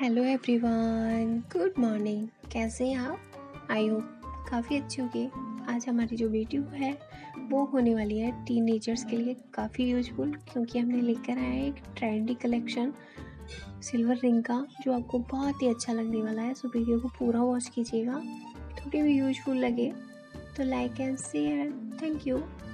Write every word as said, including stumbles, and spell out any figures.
Hello everyone, good morning. कैसे हैं आप? आई होप काफ़ी अच्छे होंगे। आज हमारी जो वीडियो है वो होने वाली है टीनेजर्स के लिए काफ़ी यूजफुल, क्योंकि हमने लेकर आए हैं एक ट्रेंडी कलेक्शन सिल्वर रिंग का जो आपको बहुत ही अच्छा लगने वाला है। सो वीडियो को पूरा वॉच कीजिएगा, थोड़ी भी यूजफुल लगे तो like and share. Thank you.